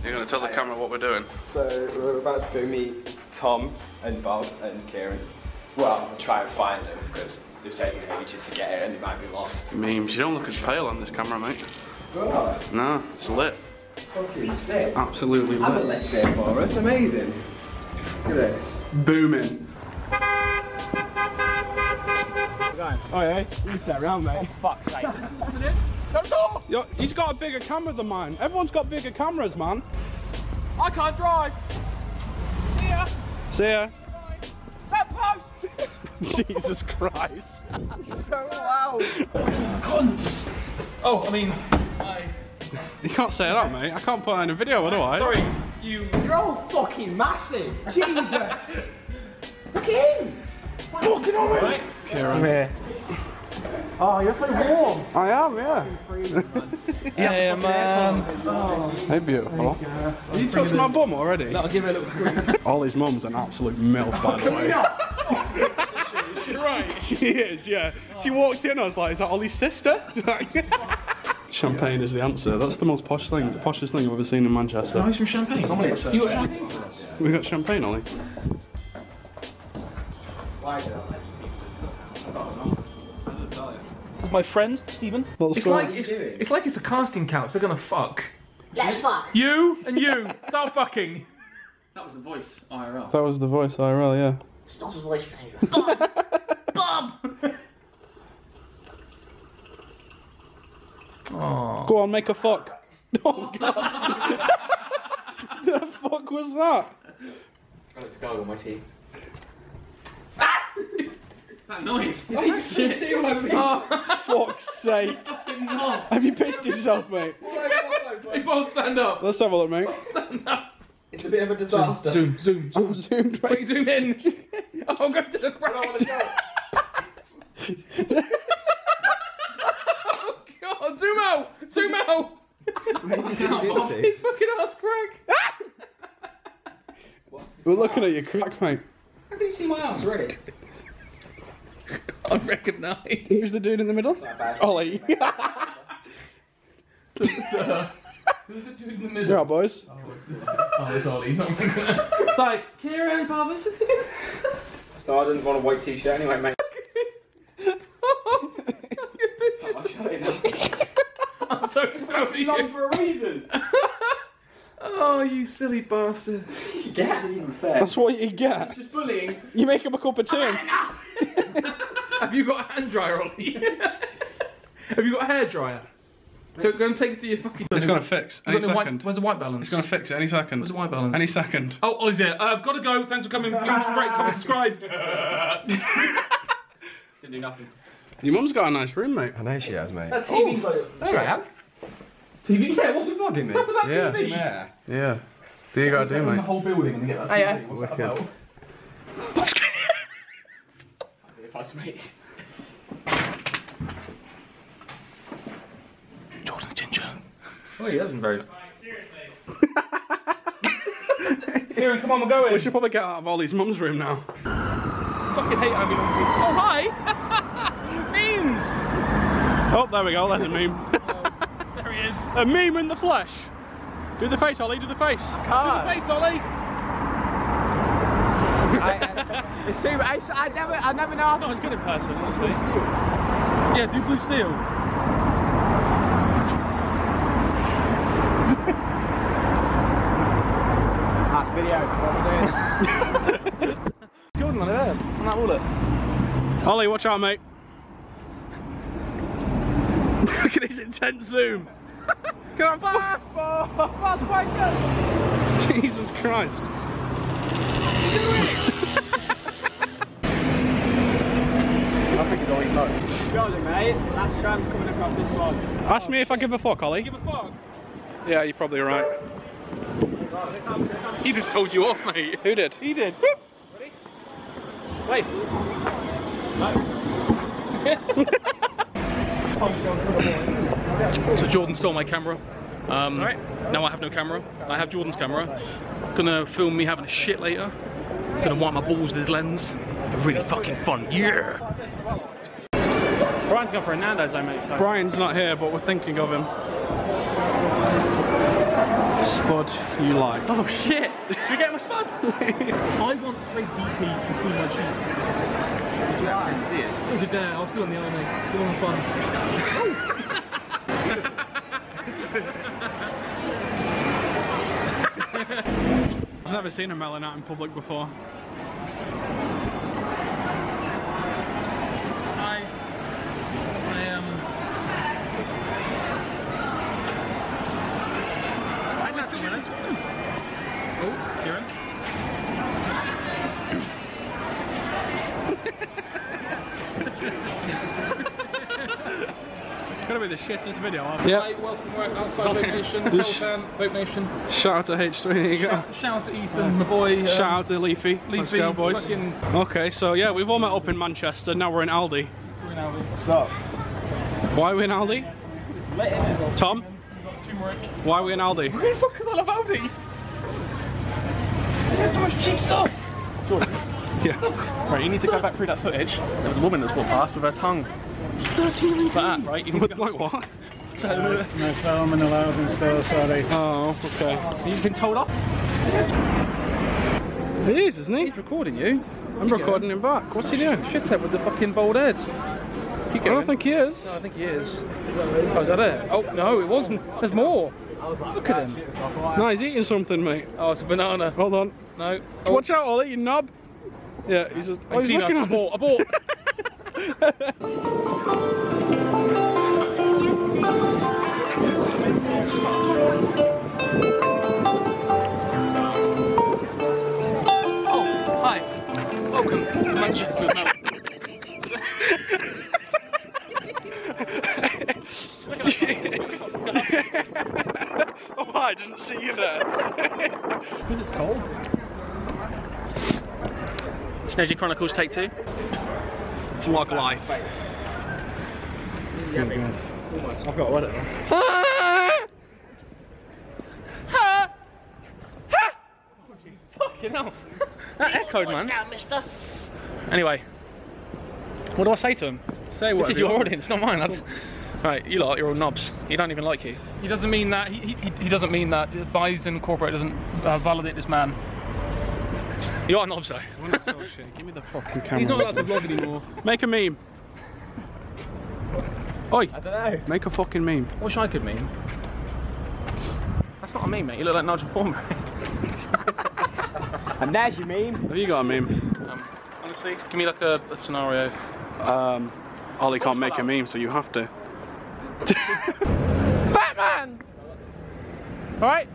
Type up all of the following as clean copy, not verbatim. You're going to tell the camera what we're doing? So we're about to go meet Tom and Bob and Kieran. Well, try and find them because they've taken ages to get here and they might be lost. I mean, you don't look as pale on this camera, mate. What? No, it's lit. Fucking sick. Absolutely lit. I haven't lit shit for us. It's amazing. Look at this. Booming. Oh yeah, he's that round, mate. Oh, fuck's sake. Yo, he's got a bigger camera than mine. Everyone's got bigger cameras, man. I can't drive. See ya. See ya. That post. Jesus Christ. So loud. Cunts. Oh, I mean, you can't say that, mate. I can't put that in a video otherwise. Sorry, you're all fucking massive. Jesus. Look at him. Fucking on me. Right. Kieran. Here. Oh, you're so warm. I am, yeah. Yeah, man. Oh, hey, beautiful. Have you touched my bum already? No, I'll give it a little squeeze. Ollie's mum's an absolute MILF, by the way. Right. She is, yeah. She walked in, I was like, is that Ollie's sister? Champagne is the answer. That's the most posh thing, the poshest thing I've ever seen in Manchester. Oh, some champagne. You got champagne for us? We got champagne, Ollie. Why did I? My friend, Stephen. It's like it's a casting couch. We're gonna fuck. Let's fuck. You and you. Start fucking. That was the voice IRL. That was the voice IRL, yeah. It's not a voice, Bob. Bob. Oh. Go on, make a fuck. Oh God. The fuck was that? I got to gargle my teeth. That noise. It's shit. Oh. Fuck's sake. Have you pissed yourself, mate? They both stand up. Let's have a look, mate. Stand up. It's a bit of a disaster. Zoom. Zoomed right. Wait, zoom in. Oh, I'm going to look right. Oh, God. Zoom out. Zoom out. It's fucking ass crack. We're looking at your crack, mate. How can you see my ass already? Unrecognised. Who's the dude in the middle? Ollie. Who's the dude in the middle? You're out, boys. Oh, it's Ollie. It's like, Kieran, Bob, this is it. So I didn't want a white t-shirt anyway, mate. Oh, you're I'm so proud of you. Long for a reason. Oh, you silly bastard. That's not even fair. That's what you get. It's just bullying. You make him a cup of tea. Have you got a hand dryer, Ollie? Have you got a hair dryer? So go and take it to your fucking. It's gonna fix. Any second. Where's the white balance? It's gonna fix it. Any second. Where's the white balance? Any second. Oh, Ollie's here. I've got to go. Thanks for coming. Please rate, comment, subscribe. Didn't do nothing. Your mum's got a nice room, mate. I know she has, mate. That TV's like. There I am. TV? Yeah, what's it vlogging? What's up with that TV? Yeah. Yeah. Do you gotta do, mate? The whole building and get that TV. Yeah. What's that about? What's going on? I'll be advised, mate. Jordan Ginger. Oh, yeah, that wasn't very... Seriously. Kieran, come on, we're going. We should probably get out of Ollie's mum's room now. I fucking hate ambulances. Oh, hi! Memes! Oh, there we go, that's a meme. A meme in the flesh. Do the face, Ollie. Do the face. Do the face, Ollie. I never know. It's not as good in person, honestly. Yeah, do blue steel. That's video. Jordan, on there. On that wallet. Ollie, watch out, mate. Look at his intense zoom. Can I pass? Fast bikers! Jesus Christ! I think it's always low. Golly, mate. Last tram's coming across this one. Ask me if I give a fuck, Ollie. Give a fuck? Yeah, you're probably right. He just told you off, mate. Who did? He did. Ready? Wait. No. So Jordan stole my camera. Now I have no camera. I have Jordan's camera. Gonna film me having a shit later. Gonna wipe my balls with his lens. Really fucking fun. Yeah. Brian's gone for a Nando's though, mate. So. Brian's not here, but we're thinking of him. Spud you like. Oh shit! Should we get my spud? I once played DP between my cheeks. Did you actually see it? I did, I was still on the army. Still on fun. I've never seen a melon out in public before. It's gonna be the shittest video ever. Yep. Hey, welcome to work outside Hope Nation. Tell Hope Nation. Shout out to H3, there you go. Shout out to Ethan, my boy. Shout out to Leafy. Let's go, boys. Fucking... Okay, so yeah, we've all met up in Manchester, now we're in Aldi. We're in Aldi. What's up? Why are we in Aldi? It's lit, isn't it? Tom? We've got turmeric. Why are we in Aldi? Because I love Aldi! They have so much cheap stuff! Jordan. Yeah. Right, you need to go back through that footage. There was a woman that's walked past with her tongue. Like that, right? You need to go... Like what? No film and allowed in store, sorry. Oh, okay. You've been told off? He is, isn't he? He's recording you. I'm recording him back. What's he doing? Shithead with the fucking bald head. Keep going. I don't think he is. No, I think he is. Oh, is that it? Oh, no, it wasn't. There's more. Look at him. No, he's eating something, mate. Oh, it's a banana. Hold on. No. Oh. Watch out, Ollie, you knob. Yeah, he's just... Oh, he's looking at us. Abort. Oh, hi. Welcome to Manchester with Melon. Oh, I didn't see you there. Is it cold? Snedgy Chronicles Take 2. Vlog life. I've got one. Fucking hell. That echoed, man. Anyway, what do I say to him? Say what? This is your audience, not mine, lads. Right, you lot, you're all knobs. He don't even like you. He doesn't mean that. He doesn't mean that. Bison Corporate doesn't validate this man. You are knobs though. We're not so shit. Give me the fucking camera. He's not allowed to vlog anymore. Make a meme. Oi! I don't know. Make a fucking meme. I wish I could meme. That's not a meme, mate. You look like Nigel Formby. And there's your meme. Have you got a meme? Honestly, give me like a scenario. Ollie can't make a meme, so you have to. Batman! Alright?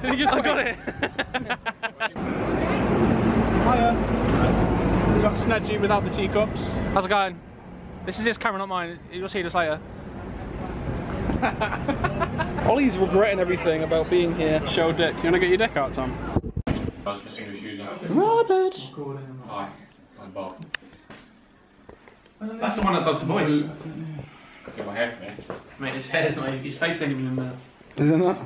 Did he just I got it! Hiya! We got Snedgy without the teacups. How's it going? This is his camera, not mine. You'll see this later. Ollie's regretting everything about being here. Show dick. You want to get your dick out, Tom? Robert! Hi, I'm Bob. That's the one that does the voice. Got my hair from here. Mate, his hair's not even, his face ain't even in there. Is it not?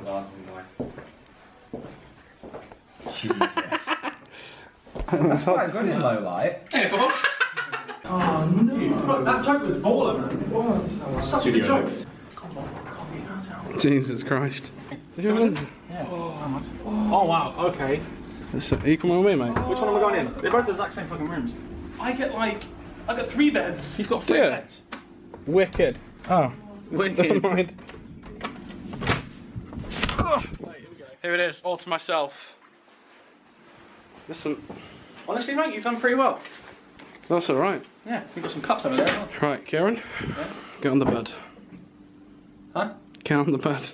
Jesus. That's quite good in low light. Hey, Bob. Oh no. That joke was baller, man. It was. Such a good joke. Come on, copy that out. Jesus Christ. Did you win? Yeah. Oh wow, okay. Are you coming with me, mate? Which one am I going in? They're both the exact same fucking rooms. I got 3 beds. He's got 3 beds. Wicked. Oh. Wicked. Never mind. Oh. Right, here we go. Here it is, all to myself. Listen. Honestly, mate, you've done pretty well. That's alright. Yeah, you've got some cups over there as well. Right, Kieran. Yeah? Get on the bed. Huh? Get on the bed.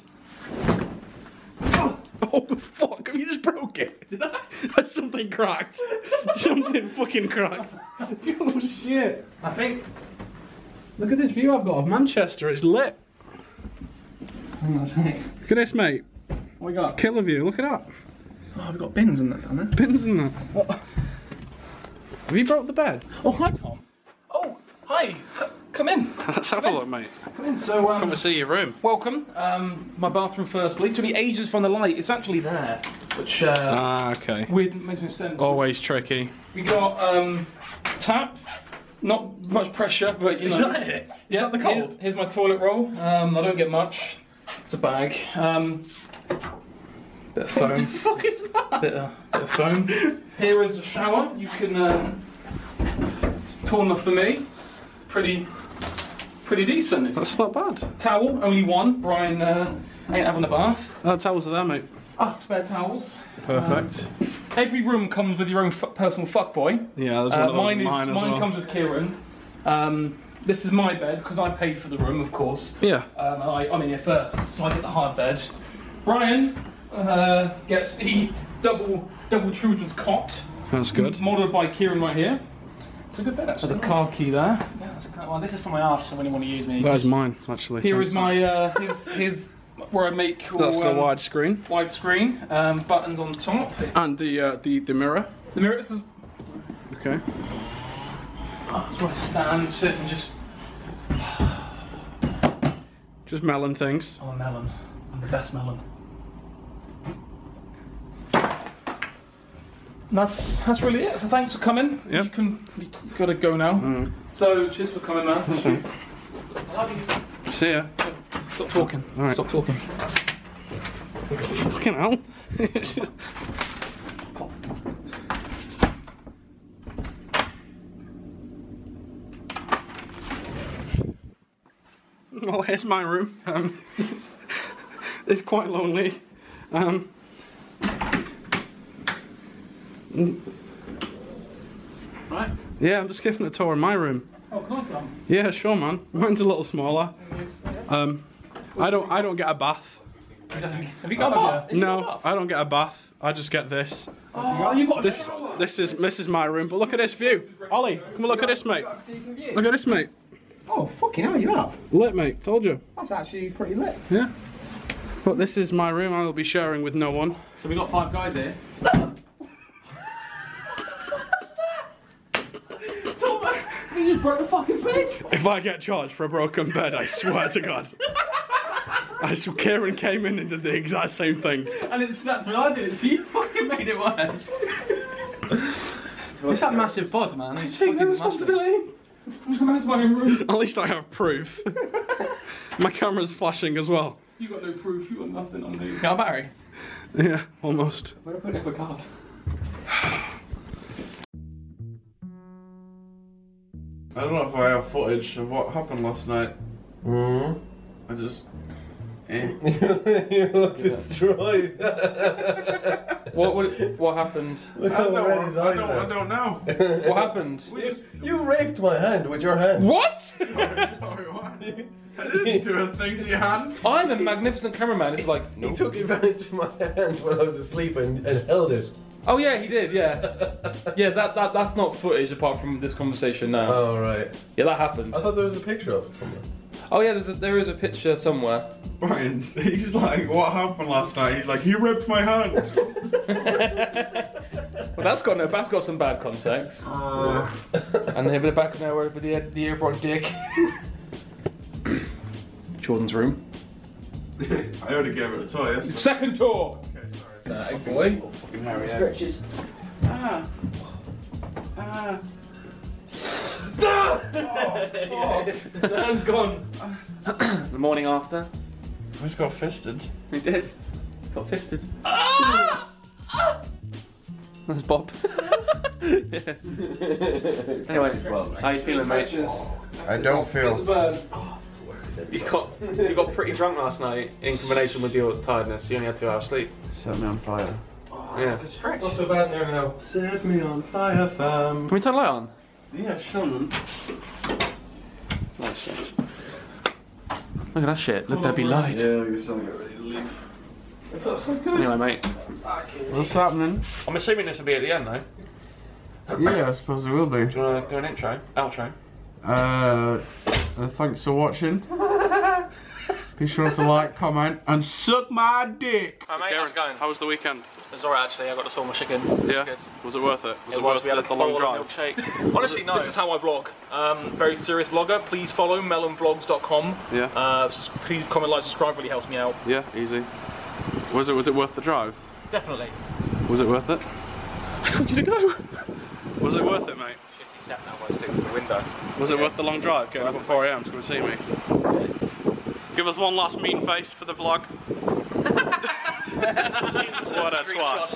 Oh, oh fuck, have you just broke it? Did I? That's something cracked. Something fucking cracked. Oh shit. I think... Look at this view I've got of Manchester, it's lit. Hang on a sec. Look at this, mate. What we got? Killer view, look at that. Oh, we've got bins in that, down there. Bins in there. What? Have you broke the bed? Oh, hi, Tom. Oh, hi. Come in. Let's have a look, mate. Come in. So, come to see your room. Welcome. My bathroom firstly. Took me ages from the light. It's actually there. which okay. Weird, makes no sense. Always tricky. We got tap, not much pressure, but you know. Is that it? Is that the cold? Here's my toilet roll. I don't get much. It's a bag. Bit of foam. What the fuck is that? Bit of foam. Here is a shower. You can. It's tall enough for me. Pretty decent. That's not bad. Towel, only one. Brian ain't having a bath. No towels are there, mate. Ah, spare towels. Perfect. Every room comes with your own personal fuckboy. Yeah, there's one of those. Mine comes with Kieran. This is my bed because I paid for the room, of course. Yeah. I'm in here first, so I get the hard bed. Brian gets the double children's cot. That's good. Modelled by Kieran right here. It's a good bed actually. There's a car key there. Yeah, that's a car. Well, this is for my arse. So when you want to use me. That's mine actually. Here is my here's where I make. That's the wide screen. Wide screen. Buttons on the top. And the mirror. The mirror is. Okay. That's where I stand, sit, and just melon things. I'm a melon. I'm the best melon. And that's really it. So thanks for coming. Yep. You gotta go now. Mm. So cheers for coming, man. Thank you. I love you. See ya. Stop talking. All right. Stop talking. Fucking hell. Well, here's my room. It's quite lonely. Right? Yeah, I'm just giving a tour in my room. Oh, can I come? Yeah, sure, man. Mine's a little smaller. I don't get a bath. Have you got a bath? No, I don't get a bath. I just get this. Oh, you got this. This is my room. But look at this view, Ollie. Come look at this, mate. Look at this, mate. Oh, fucking hell, you have. Lit, mate. Told you. That's actually pretty lit. Yeah. But this is my room. I will be sharing with no one. So we got 5 guys here. You just broke the fucking bed. If I get charged for a broken bed, I swear to God. Kieran came in and did the exact same thing. And it snapped when I did it, so you fucking made it worse. It's that massive bod, man. I take no responsibility. That's my own room. At least I have proof. My camera's flashing as well. You got no proof, you got nothing on you. Can't Barry? Yeah, almost. Where do I put it for a card? I don't know if I have footage of what happened last night. Mm. I just... You look destroyed. What happened? I don't know. What happened? You raped my hand with your hand. What? Sorry, what? I didn't do a thing to your hand. I'm a magnificent cameraman. It's like, no. Nope. He took advantage of my hand when I was asleep and held it. Oh yeah, he did, yeah. Yeah, that's not footage apart from this conversation now. Oh right. Yeah, that happened. I thought there was a picture of it somewhere. Oh yeah, there is a picture somewhere. Brian, he's like, what happened last night? He's like, he ripped my hand. Well, that's got some bad context. And they have the back now over the earbrock dick. Jordan's room. I already gave it a toy. Yes. Second tour. That boy. Stretches. Oh, fuck. The hand's gone. The morning after. I just got fisted. He did. Got fisted. Ah! That's Bob. Yeah. Anyway, well, how you feeling, mate? I don't feel. You got pretty drunk last night in combination with your tiredness. You only had 2 hours sleep. Set me on fire. Oh, yeah. Good stretch. Not so bad there now. Set me on fire, fam. Can we turn the light on? Yeah, sure. Nice stretch. Look at that shit. Let there be light. Yeah, you're starting to get ready to leave. It felt so good. Anyway, mate. What's happening? I'm assuming this will be at the end, though. Yeah, I suppose it will be. Do you want to do an intro? Outro? Thanks for watching. Be sure to like, comment, and suck my dick. Hi, mate, how's it going? How was the weekend? It was alright actually. I got to saw my chicken. Yeah. Good. Was it worth it? Was it worth the long drive? Honestly, no. This is how I vlog. Very serious vlogger. Please follow melonvlogs.com. Yeah. Please comment, like, subscribe. Really helps me out. Yeah. Easy. Was it worth the drive? Definitely. Was it worth it? I want you to go. Was it worth it, mate? Shitty sat now by sticking to the window. Was it worth the long drive? Going up at 4 AM to come and see me. Give us one last mean face for the vlog. What a swat.